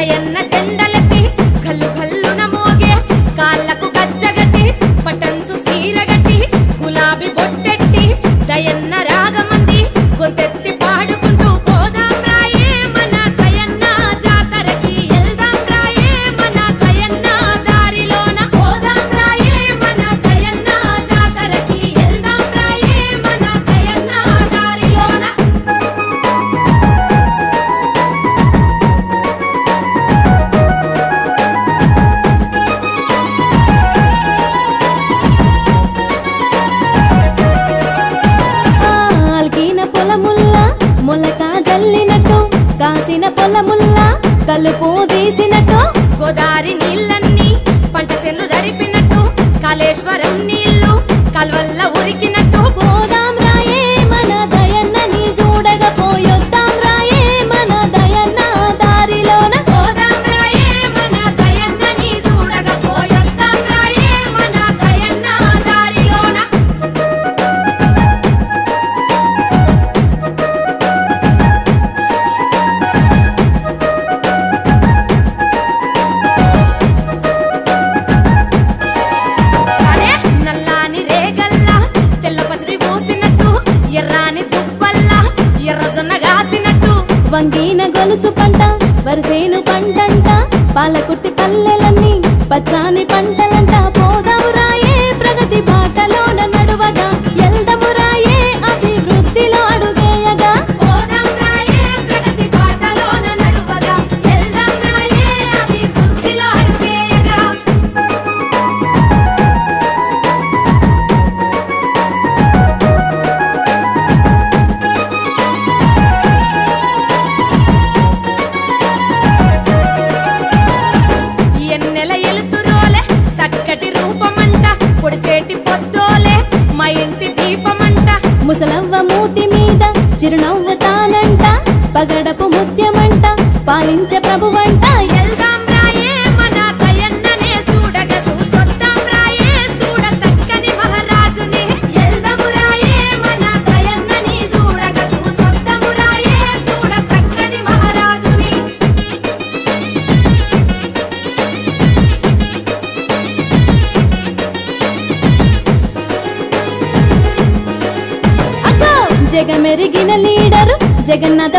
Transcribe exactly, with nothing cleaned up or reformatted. గయన్న జెండలకి కల్లు కల్లున మోగే కాళ్ళకు గజ్జగట్టి పటంచు సీరగట్టి గులాబీ బొట్టెట్టి దయన్న రాగమంది గొంతెత్తి పాడుకుంటూ పోదాం రాయే మన దయన్న జాతరకి ఎల్దాం రాయే మన దయన్న దారిలోన పోదాం రాయే మన దయన్న జాతరకి ఎల్దాం రాయే మన దయన్న దారిలోన కలుపు తీసినట్టు గోదారి నీళ్ళన్నీ పంట సెన్ను దడిపినట్టు కాళేశ్వరం నీళ్లు కల్వల్ల ఉరికినట్టు పోదాం రాయే మన దయన్న నీ చూడగా పోయొద్దాం రాయే మన దయన్న దారిలోన పోదాం రాయే మన దయన్న నీ చూడగా పోయొద్దాం రాయే మన దయన్న దారిలోన వంగిన గొలుసు పంట వరిసేను పంటంట పాలకుర్తి పల్లెలన్నీ పచ్చాని పంటలంట పోదాం రాయే ప్రగతి బాటలోన నడువగా ఎల్దము రాయే అభివృద్ధిలో అడుగేయగా పోదాం రాయే ప్రగతి బాటలోన నడువగా ఎల్దం రాయే అభివృద్ధిలో అడుగేయగా ముసలవ్వ మూతి మీద చిరునవ్వు తానంట పగడపు ముత్యమంట పాలించే ప్రభువంట ఎల్దాం రాయే మన దయన్ననే చూడగ చూసొద్దాం రాయే చూడ సక్కని మహారాజుని ఎల్దాం రాయే మన దయన్నని చూడగ చూసొద్దాం రాయే చూడ సక్కని మహారాజుని జగమెరిగిన లీడరు జగన్నాథ